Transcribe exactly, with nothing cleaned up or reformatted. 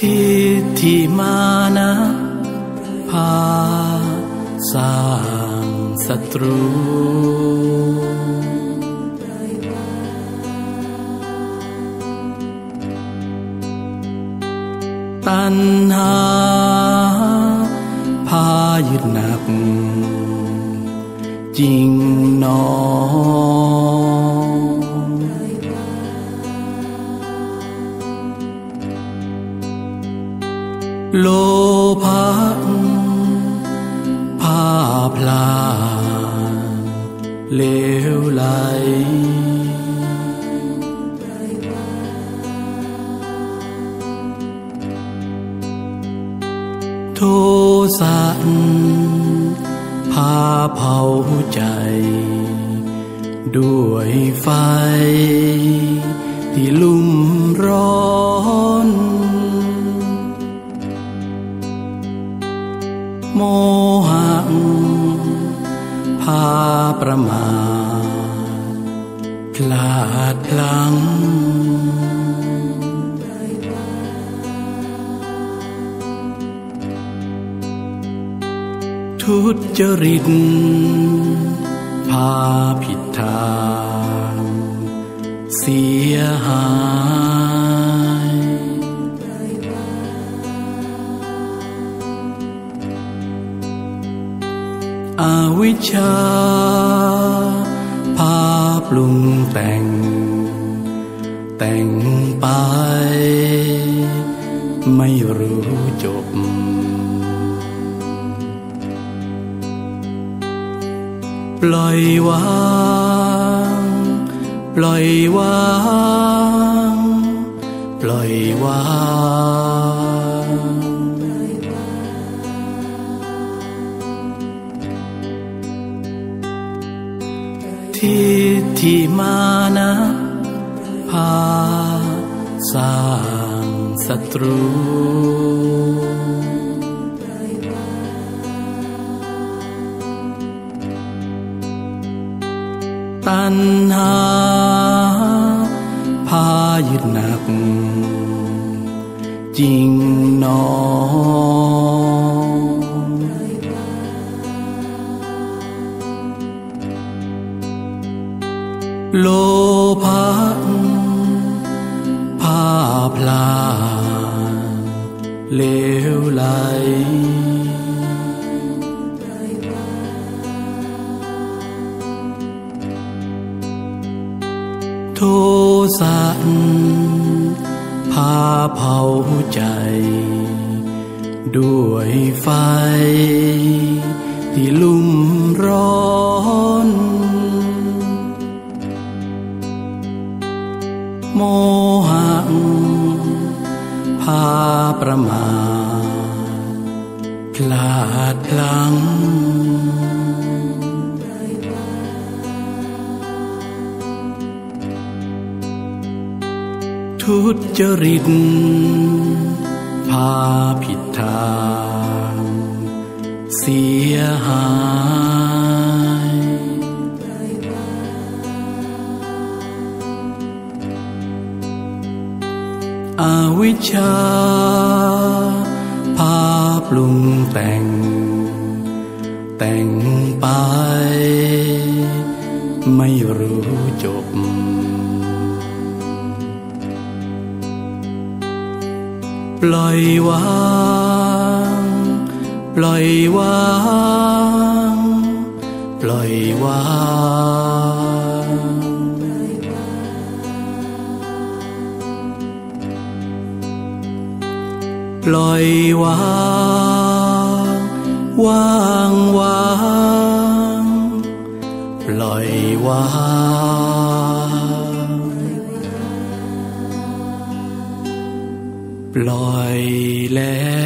ทิฏฐิมานะพาสร้างศัตรูตัณหาพายึดหนักจริงหนอโลภะพาพลาเลวไหลโทสะพาเผาใจด้วยไฟที่ลุ่มร้อนโมหะพาประมาทพลาดพลั้งทุจริตพาผิดทางเสียหายอวิชชาพาปรุงแต่งแต่งไปไม่รู้จบปล่อยวางปล่อยวางปล่อยวางทิฏฐิมานะพาสร้างศัตรูตัณหาพายึดหนักจริงหนอโลภะพาพลาดเลวไหลโทสะพาเผาใจด้วยไฟที่ลุ่มร้อนโมหะพาประมาทพลาดพลั้งทุจริตพาผิดทางเสียหายอวิชชาพาปรุงแต่งแต่งไปไม่รู้จบปล่อยวางปล่อยวางปล่อยวางปล่อยวางวางวางปล่อยวาง ปล่อยแล้ว